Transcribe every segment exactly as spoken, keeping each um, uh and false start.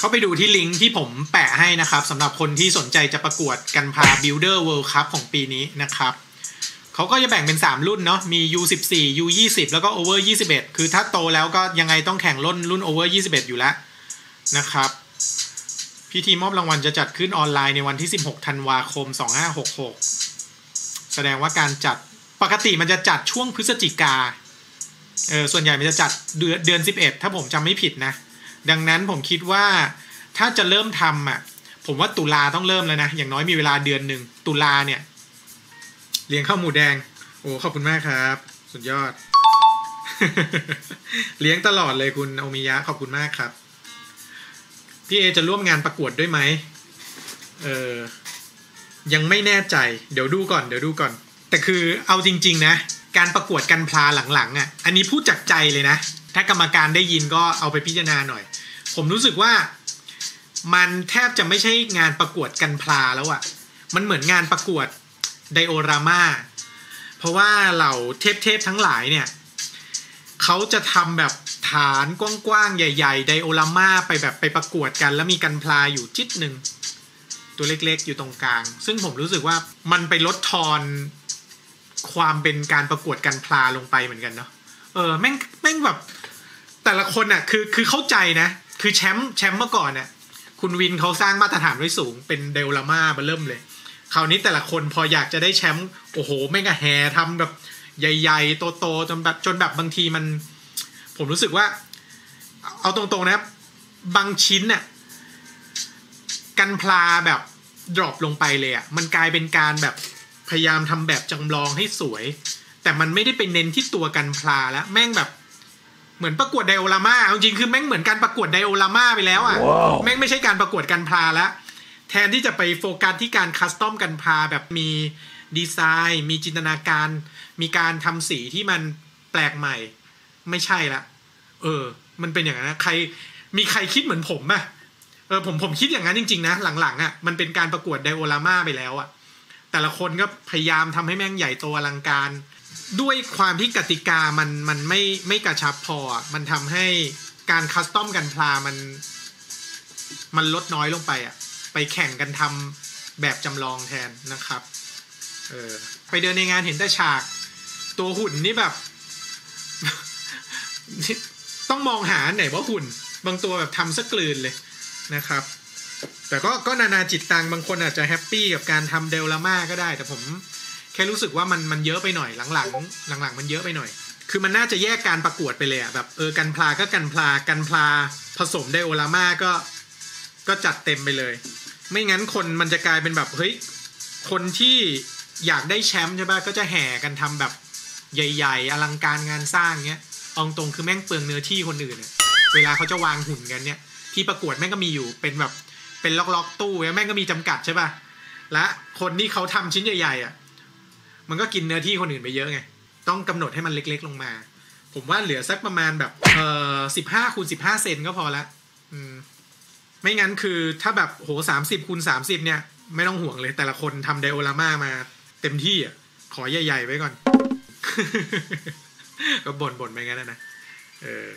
เข้าไปดูที่ลิงก์ที่ผมแปะให้นะครับสำหรับคนที่สนใจจะประกวดGunpla Builders World Cup ของปีนี้นะครับเขาก็จะแบ่งเป็นสามรุ่นเนาะมี ยู สิบสี่ ยู ยี่สิบ แล้วก็ โอเวอร์ ยี่สิบเอ็ด คือถ้าโตแล้วก็ยังไงต้องแข่งรุ่นรุ่น โอเวอร์ ยี่สิบเอ็ด อยู่แล้วนะครับพิธีมอบรางวัลจะจัดขึ้นออนไลน์ในวันที่สิบหกธันวาคมสองห้าหกหกแสดงว่าการจัดปกติมันจะจัดช่วงพฤศจิกาเออส่วนใหญ่มันจะจัดเดือนเดือนสิบเอ็ดถ้าผมจำไม่ผิดนะดังนั้นผมคิดว่าถ้าจะเริ่มทำอ่ะผมว่าตุลาต้องเริ่มแล้วนะอย่างน้อยมีเวลาเดือนหนึ่งตุลาเนี่ยเลี้ยงข้าวหมูแดงโอ้ขอบคุณมากครับสุดยอด เลี้ยงตลอดเลยคุณโอมิยะขอบคุณมากครับพี่เอจะร่วมงานประกวดด้วยไหมเออยังไม่แน่ใจเดี๋ยวดูก่อนเดี๋ยวดูก่อนแต่คือเอาจริงๆนะการประกวดGunplaหลังๆอ่ะอันนี้พูดจากใจเลยนะถ้ากรรมการได้ยินก็เอาไปพิจารณาหน่อยผมรู้สึกว่ามันแทบจะไม่ใช่งานประกวดGunplaแล้วอ่ะมันเหมือนงานประกวดไดโอรามาเพราะว่าเหล่าเทพๆทั้งหลายเนี่ยเขาจะทำแบบฐานกว้างๆใหญ่ๆไดโอรามาไปแบบไปประกวดกันแล้วมีGunplaอยู่จิตหนึ่งตัวเล็กๆอยู่ตรงกลางซึ่งผมรู้สึกว่ามันไปลดทอนความเป็นการประกวดGunplaลงไปเหมือนกันเนาะเออแม่งแม่งแบบแต่ละคนอ่ะคือคือเข้าใจนะคือแชมป์แชมป์เมื่อก่อนอ่ะคุณวินเขาสร้างมาตรฐานไว้สูงเป็นไดโอรามามาเริ่มเลยคราวนี้แต่ละคนพออยากจะได้แชมป์โอ้โหแม่งก็แห่ทำแบบใหญ่ๆโตๆจนแบบจนแบบบางทีมันผมรู้สึกว่าเอาตรงๆนะบางชิ้นน่ะGunplaแบบดรอปลงไปเลยอ่ะมันกลายเป็นการแบบพยายามทำแบบจำลองให้สวยแต่มันไม่ได้ไปเน้นที่ตัวGunplaแล้วแม่งแบบเหมือนประกวดไดโอรามาจริงๆคือแม่งเหมือนการประกวดไดโอรามาไปแล้วอ่ะ wow. แม่งไม่ใช่การประกวดGunplaแล้วแทนที่จะไปโฟกัสที่การคัสตอมGunplaแบบมีดีไซน์มีจินตนาการมีการทำสีที่มันแปลกใหม่ไม่ใช่ละเออมันเป็นอย่างนั้นนะใครมีใครคิดเหมือนผมป่ะเออผมผมคิดอย่างนั้นจริงๆนะหลังๆอ่ะมันเป็นการประกวดไดโอรามาไปแล้วอ่ะแต่ละคนก็พยายามทำให้แม่งใหญ่โตอลังการด้วยความที่กติกามันมันไม่ไม่กระชับพอมันทำให้การคัสตอมGunplaมันมันลดน้อยลงไปอ่ะไปแข่งกันทำแบบจำลองแทนนะครับเออไปเดินในงานเห็นแต่ฉากตัวหุ่นนี่แบบ ต้องมองหาไหนว่าหุ่นบางตัวแบบทำซะกลืนเลยนะครับแต่ก็ก็นานาจิตตังบางคนอาจจะแฮปปี้กับการทำเดลม่าก็ได้แต่ผมแค่รู้สึกว่ามันมันเยอะไปหน่อยหลังๆหลังๆมันเยอะไปหน่อยคือมันน่าจะแยกการประกวดไปเลยอะแบบเออGunplaก็Gunpla Gunplaผสมไดโอราม่าก็ก็จัดเต็มไปเลยไม่งั้นคนมันจะกลายเป็นแบบเฮ้ยคนที่อยากได้แชมป์ใช่ป่ะก็จะแห่กันทำแบบใหญ่ๆอลังการงานสร้างเงี้ยองตรงคือแม่งเปลืองเนื้อที่คนอื่นเนี่ยเวลาเขาจะวางหุ่นกันเนี่ยที่ประกวดแม่งก็มีอยู่เป็นแบบเป็นล็อกๆตู้แม่งก็มีจำกัดใช่ป่ะและคนที่เขาทำชิ้นใหญ่ๆอ่ะมันก็กินเนื้อที่คนอื่นไปเยอะไงต้องกำหนดให้มันเล็กๆลงมาผมว่าเหลือสักประมาณแบบเออสิบห้าคูณสิบห้าเซนก็พอละอืมไม่งั้นคือถ้าแบบโหสามสิบคูณสามสิบเนี่ยไม่ต้องห่วงเลยแต่ละคนทำไดโอราม่ามาเต็มที่อ่ะขอใหญ่ๆไว้ก่อน ก็บ่นๆไปงั้นนะเออ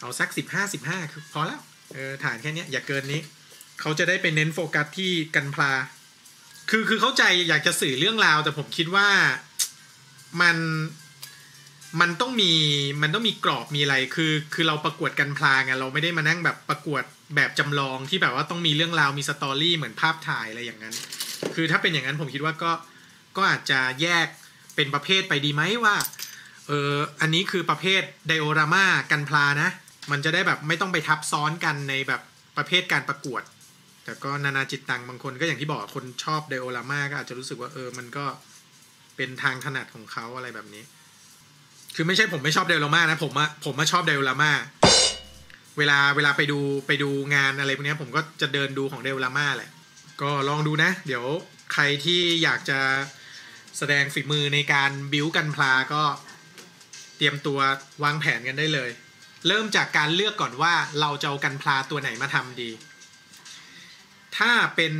เอาสักสิบห้าสิบห้าคือพอแล้วเออฐานแค่นี้อย่าเกินนี้เขาจะได้ไปเน้นโฟกัสที่Gunplaคือคือเข้าใจอยากจะสื่อเรื่องราวแต่ผมคิดว่ามันมันต้องมีมันต้องมีกรอบมีอะไรคือคือเราประกวดGunplaไงเราไม่ได้มานั่งแบบประกวดแบบจำลองที่แบบว่าต้องมีเรื่องราวมีสตอรี่เหมือนภาพถ่ายอะไรอย่างนั้นคือถ้าเป็นอย่างนั้นผมคิดว่าก็ก็อาจจะแยกเป็นประเภทไปดีไหมว่าเอออันนี้คือประเภทไดโอรามาGunplaนะมันจะได้แบบไม่ต้องไปทับซ้อนกันในแบบประเภทการประกวดแต่ก็นานาจิตตังบางคนก็อย่างที่บอกคนชอบไดโอราม่าก็อาจจะรู้สึกว่าเออมันก็เป็นทางถนัดของเขาอะไรแบบนี้คือไม่ใช่ผมไม่ชอบไดโอราม่านะผมอะผมอะชอบไดโอราม่าเวลาเวลาไปดูไปดูงานอะไรพวกนี้ผมก็จะเดินดูของไดโอราม่าแหละก็ลองดูนะเดี๋ยวใครที่อยากจะแสดงฝีมือในการบิวGunplaก็เตรียมตัววางแผนกันได้เลยเริ่มจากการเลือกก่อนว่าเราจะเอาGunplaตัวไหนมาทำดีถ้าเป็น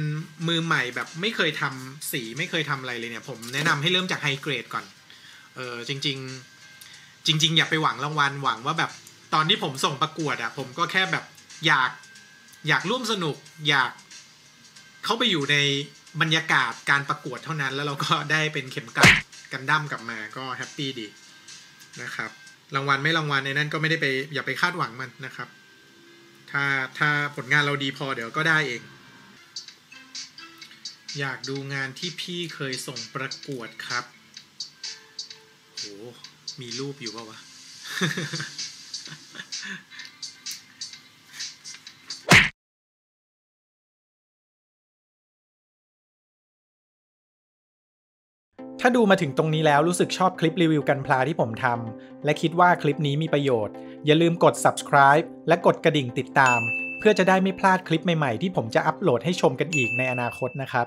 มือใหม่แบบไม่เคยทำสีไม่เคยทำอะไรเลยเนี่ยผมแนะนำให้เริ่มจากไฮเกรดก่อนเออจริงๆจริงๆอย่าไปหวังรางวัลหวังว่าแบบตอนที่ผมส่งประกวดอะผมก็แค่แบบ อยากอยากร่วมสนุกอยากเข้าไปอยู่ในบรรยากาศการประกวดเท่านั้นแล้วเราก็ได้เป็นเข็มกลัดกันดั้มกลับมาก็แฮปปี้ดีนะครับรางวัลไม่รางวัลในนั้นก็ไม่ได้ไปอย่าไปคาดหวังมันนะครับถ้าถ้าผลงานเราดีพอเดี๋ยวก็ได้เองอยากดูงานที่พี่เคยส่งประกวดครับโหมีรูปอยู่ป่าวะ ถ้าดูมาถึงตรงนี้แล้วรู้สึกชอบคลิปรีวิวกันพลาที่ผมทำและคิดว่าคลิปนี้มีประโยชน์อย่าลืมกด subscribe และกดกระดิ่งติดตามเพื่อจะได้ไม่พลาดคลิปใหม่ๆที่ผมจะอัปโหลดให้ชมกันอีกในอนาคตนะครับ